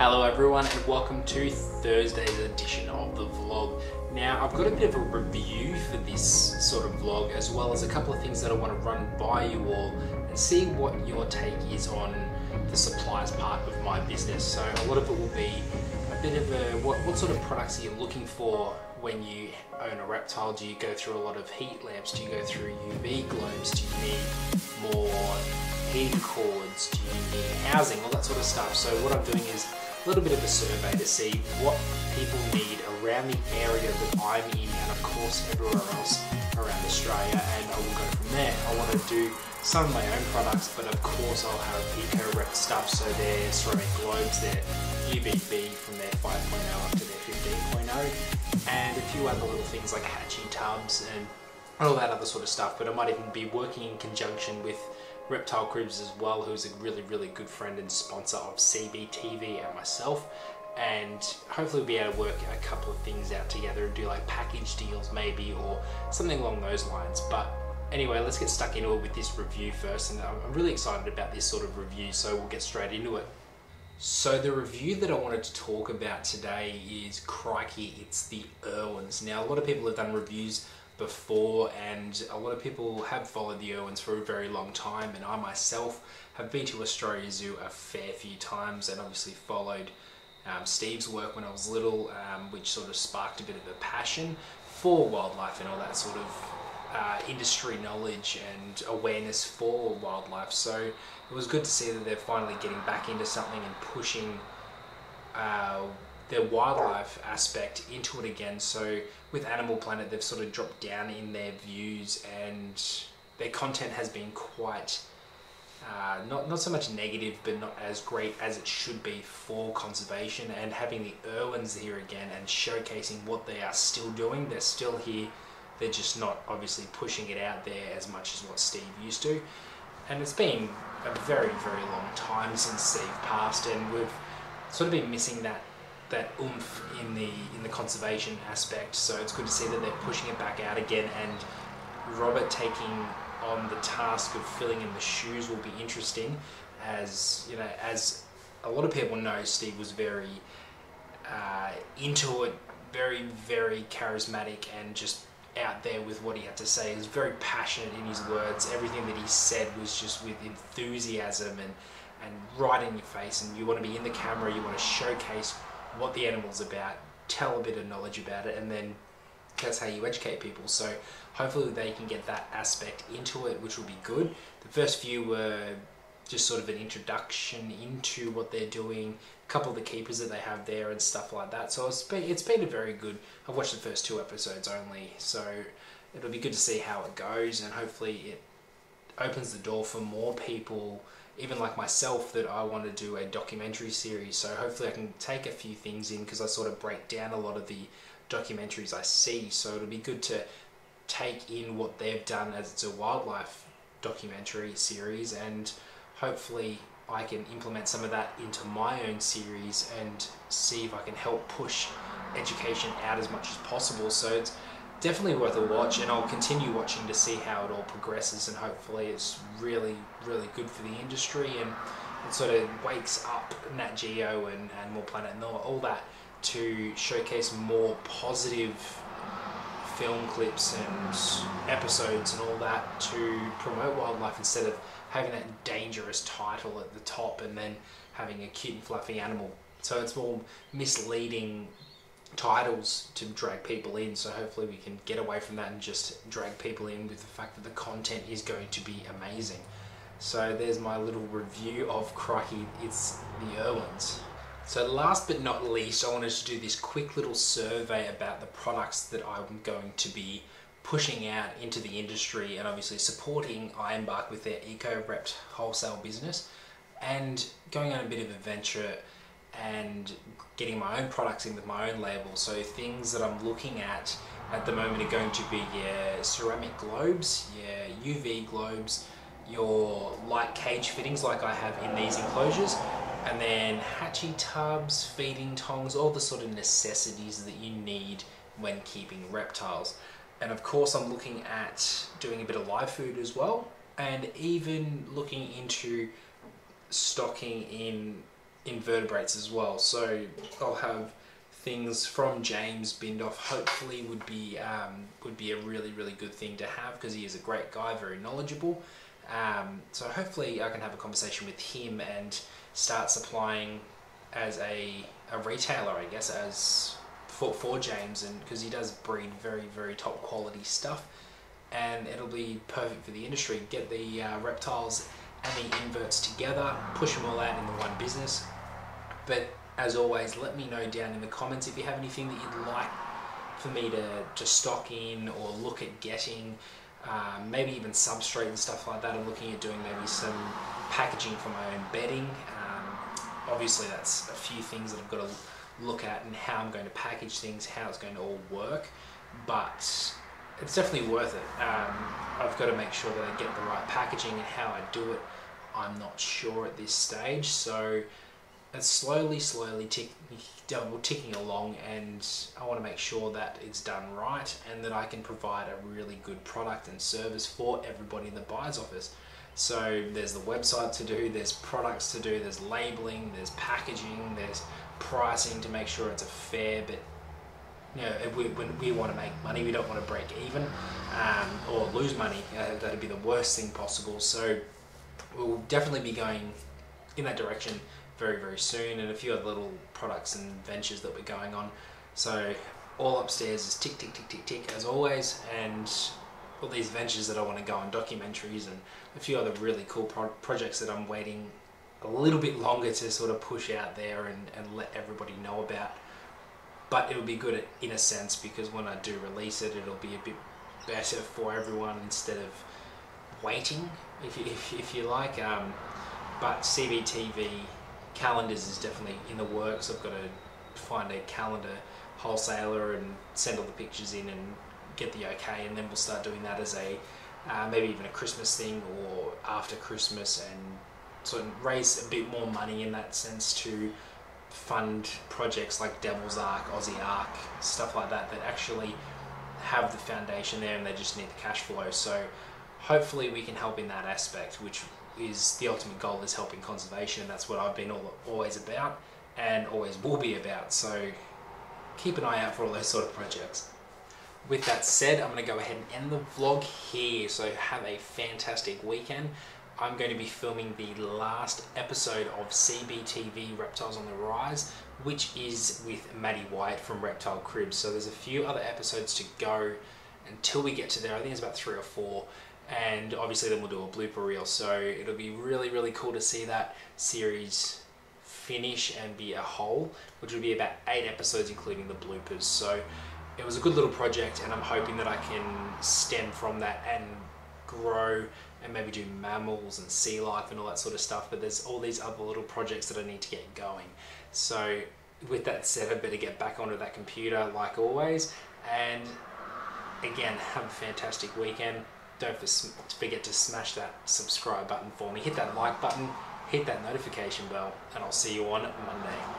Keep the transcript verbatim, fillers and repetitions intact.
Hello everyone and welcome to Thursday's edition of the vlog. Now I've got a bit of a review for this sort of vlog as well as a couple of things that I want to run by you all and see what your take is on the supplies part of my business. So a lot of it will be a bit of a what, what sort of products are you looking for when you own a reptile? Do you go through a lot of heat lamps? Do you go through U V globes? Do you need more heat cords? Do you need housing? All that sort of stuff. So what I'm doing is a little bit of a survey to see what people need around the area that I'm in and of course everywhere else around Australia, and I will go from there. I want to do some of my own products, but of course I'll have eco-rep stuff, so their ceramic globes, their U V B from their five point oh up to their fifteen point oh, and a few other little things like hatching tubs and all that other sort of stuff. But I might even be working in conjunction with Reptile Cribs as well, who's a really, really good friend and sponsor of C B T V and myself, and hopefully we'll be able to work a couple of things out together and do like package deals maybe or something along those lines. But anyway, let's get stuck into it with this review first, and I'm really excited about this sort of review, so we'll get straight into it. So the review that I wanted to talk about today is Crikey, It's the Irwins. Now a lot of people have done reviews before, and a lot of people have followed the Irwins for a very long time, and I myself have been to Australia Zoo a fair few times and obviously followed um, Steve's work when I was little, um, which sort of sparked a bit of a passion for wildlife and all that sort of uh, industry knowledge and awareness for wildlife. So it was good to see that they're finally getting back into something and pushing uh, their wildlife aspect into it again. So with Animal Planet, they've sort of dropped down in their views, and their content has been quite, uh, not, not so much negative, but not as great as it should be for conservation. And having the Irwins here again and showcasing what they are still doing, they're still here, they're just not obviously pushing it out there as much as what Steve used to. And it's been a very, very long time since Steve passed, and we've sort of been missing that that oomph in the in the conservation aspect. So it's good to see that they're pushing it back out again, and Robert taking on the task of filling in the shoes will be interesting. As you know, as a lot of people know, Steve was very uh, into it, very very charismatic, and just out there with what he had to say. He was very passionate in his words. Everything that he said was just with enthusiasm and and right in your face, and you want to be in the camera, you want to showcase what the animal's about, tell a bit of knowledge about it, and then that's how you educate people. So hopefully they can get that aspect into it, which will be good. The first few were just sort of an introduction into what they're doing, a couple of the keepers that they have there and stuff like that. So it's been, it's been a very good, I've watched the first two episodes only, so it'll be good to see how it goes, and hopefully it opens the door for more people, even like myself, that I want to do a documentary series. So hopefully I can take a few things in, because I sort of break down a lot of the documentaries I see. So it'll be good to take in what they've done as it's a wildlife documentary series, and hopefully I can implement some of that into my own series and see if I can help push education out as much as possible. So it's definitely worth a watch, and I'll continue watching to see how it all progresses, and hopefully it's really, really good for the industry, and it sort of wakes up Nat Geo and Animal Planet and all that to showcase more positive film clips and episodes and all that to promote wildlife, instead of having that dangerous title at the top and then having a cute and fluffy animal. So it's more misleading titles to drag people in, so hopefully we can get away from that and just drag people in with the fact that the content is going to be amazing. So there's my little review of Crikey, It's the Irwins. So last but not least, I wanted to do this quick little survey about the products that I'm going to be pushing out into the industry, and obviously supporting Ironbark with their eco-rept wholesale business, and going on a bit of adventure and getting my own products in with my own label. So things that I'm looking at at the moment are going to be your ceramic globes, your U V globes, your light cage fittings like I have in these enclosures, and then hatching tubs, feeding tongs, all the sort of necessities that you need when keeping reptiles. And of course I'm looking at doing a bit of live food as well, and even looking into stocking in invertebrates as well. So I'll have things from James Bindoff. Hopefully would be um, would be a really really good thing to have, because he is a great guy, very knowledgeable. Um, so hopefully I can have a conversation with him and start supplying as a, a retailer, I guess, as for, for James, and because he does breed very very top quality stuff, and it'll be perfect for the industry. Get the uh, reptiles and the inverts together, push them all out into one business. But as always, let me know down in the comments if you have anything that you'd like for me to, to stock in or look at getting. Um, maybe even substrate and stuff like that. I'm looking at doing maybe some packaging for my own bedding. Um, obviously that's a few things that I've got to look at, and how I'm going to package things, how it's going to all work, but it's definitely worth it. Um, I've got to make sure that I get the right packaging, and how I do it I'm not sure at this stage, so it's slowly slowly tick, double ticking along, and I want to make sure that it's done right, and that I can provide a really good product and service for everybody that buys off us. So there's the website to do, there's products to do, there's labeling, there's packaging, there's pricing to make sure it's a fair, but you know, we, when we want to make money, we don't want to break even um, or lose money. Uh, that'd be the worst thing possible. So we'll definitely be going in that direction very very soon, and a few other little products and ventures that we're going on. So all upstairs is tick tick tick tick tick as always, and all these ventures that I want to go on, documentaries and a few other really cool pro projects that I'm waiting a little bit longer to sort of push out there and, and let everybody know about. But it'll be good in a sense, because when I do release it, it'll be a bit better for everyone instead of waiting, if you, if, if you like. Um, but C B T V calendars is definitely in the works. I've got to find a calendar wholesaler and send all the pictures in and get the okay, and then we'll start doing that as a uh, maybe even a Christmas thing or after Christmas, and sort of raise a bit more money in that sense to fund projects like Devil's Ark, Aussie Ark, stuff like that, that actually have the foundation there and they just need the cash flow. So hopefully we can help in that aspect, which is the ultimate goal, is helping conservation, and that's what I've been all, always about and always will be about. So keep an eye out for all those sort of projects. With that said, I'm going to go ahead and end the vlog here, so have a fantastic weekend. I'm going to be filming the last episode of C B T V Reptiles on the Rise, which is with Maddie White from Reptile Cribs. So there's a few other episodes to go until we get to there. I think it's about three or four. And obviously then we'll do a blooper reel. So it'll be really, really cool to see that series finish and be a whole, which will be about eight episodes, including the bloopers. So it was a good little project, and I'm hoping that I can stem from that and grow and maybe do mammals and sea life and all that sort of stuff. But there's all these other little projects that I need to get going. So with that said, I better get back onto that computer like always. And again, have a fantastic weekend. Don't forget to smash that subscribe button for me. Hit that like button, hit that notification bell, and I'll see you on Monday.